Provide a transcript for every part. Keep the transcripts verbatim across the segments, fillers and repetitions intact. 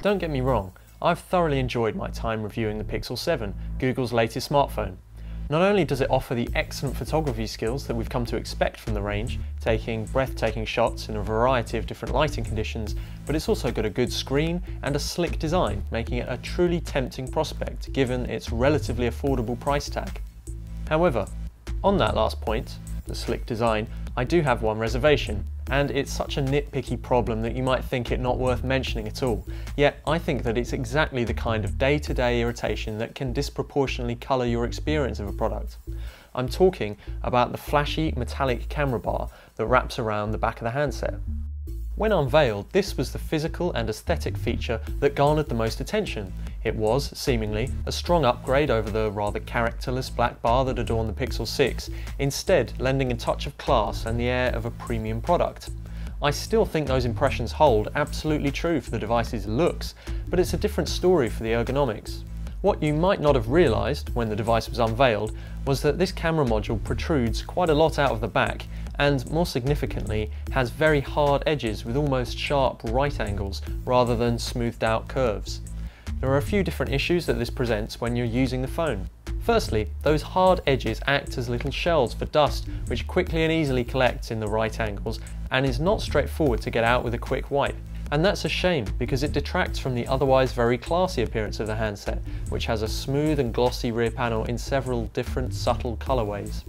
Don't get me wrong, I've thoroughly enjoyed my time reviewing the Pixel seven, Google's latest smartphone. Not only does it offer the excellent photography skills that we've come to expect from the range, taking breathtaking shots in a variety of different lighting conditions, but it's also got a good screen and a slick design, making it a truly tempting prospect given its relatively affordable price tag. However, on that last point, the slick design, I do have one reservation, and it's such a nitpicky problem that you might think it not worth mentioning at all. Yet I think that it's exactly the kind of day-to-day irritation that can disproportionately colour your experience of a product. I'm talking about the flashy metallic camera bar that wraps around the back of the handset. When unveiled, this was the physical and aesthetic feature that garnered the most attention. It was, seemingly, a strong upgrade over the rather characterless black bar that adorned the Pixel six, instead lending a touch of class and the air of a premium product. I still think those impressions hold absolutely true for the device's looks, but it's a different story for the ergonomics. What you might not have realised when the device was unveiled was that this camera module protrudes quite a lot out of the back, and more significantly has very hard edges with almost sharp right angles rather than smoothed out curves. There are a few different issues that this presents when you're using the phone. Firstly, those hard edges act as little shells for dust which quickly and easily collects in the right angles and is not straightforward to get out with a quick wipe. And that's a shame because it detracts from the otherwise very classy appearance of the handset, which has a smooth and glossy rear panel in several different subtle colourways.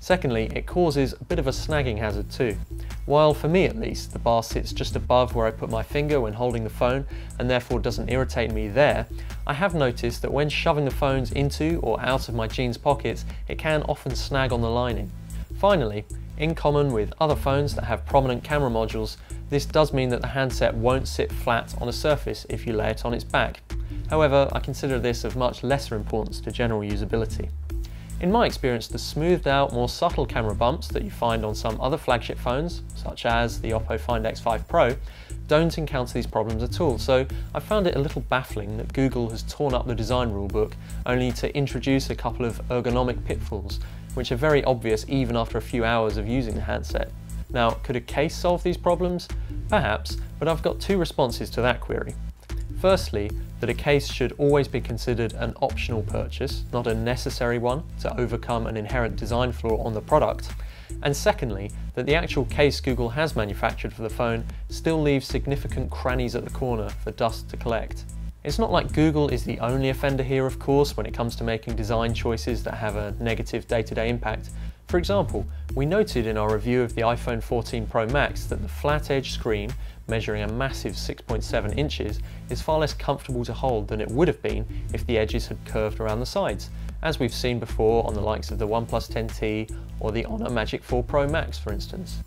Secondly, it causes a bit of a snagging hazard too. While for me at least, the bar sits just above where I put my finger when holding the phone and therefore doesn't irritate me there, I have noticed that when shoving the phones into or out of my jeans pockets, it can often snag on the lining. Finally, in common with other phones that have prominent camera modules, this does mean that the handset won't sit flat on a surface if you lay it on its back. However, I consider this of much lesser importance to general usability. In my experience, the smoothed out, more subtle camera bumps that you find on some other flagship phones, such as the Oppo Find X five Pro, don't encounter these problems at all, so I found it a little baffling that Google has torn up the design rulebook only to introduce a couple of ergonomic pitfalls, which are very obvious even after a few hours of using the handset. Now, could a case solve these problems? Perhaps, but I've got two responses to that query. Firstly, that a case should always be considered an optional purchase, not a necessary one, to overcome an inherent design flaw on the product. And secondly, that the actual case Google has manufactured for the phone still leaves significant crannies at the corner for dust to collect. It's not like Google is the only offender here, of course, when it comes to making design choices that have a negative day-to-day impact. For example, we noted in our review of the iPhone fourteen Pro Max that the flat-edge screen, measuring a massive six point seven inches, is far less comfortable to hold than it would have been if the edges had curved around the sides, as we've seen before on the likes of the OnePlus ten T or the Honor Magic four Pro Max, for instance.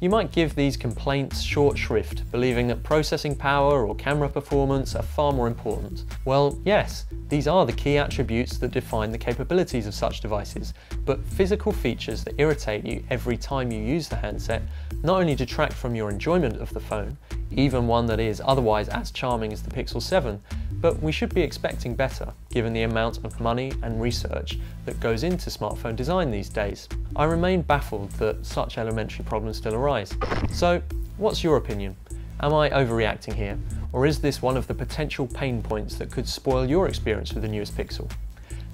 You might give these complaints short shrift, believing that processing power or camera performance are far more important. Well, yes, these are the key attributes that define the capabilities of such devices, but physical features that irritate you every time you use the handset not only detract from your enjoyment of the phone, even one that is otherwise as charming as the Pixel seven, but we should be expecting better, given the amount of money and research that goes into smartphone design these days. I remain baffled that such elementary problems still arise. So, what's your opinion? Am I overreacting here? Or is this one of the potential pain points that could spoil your experience with the newest Pixel?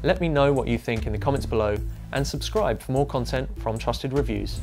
Let me know what you think in the comments below, and subscribe for more content from Trusted Reviews.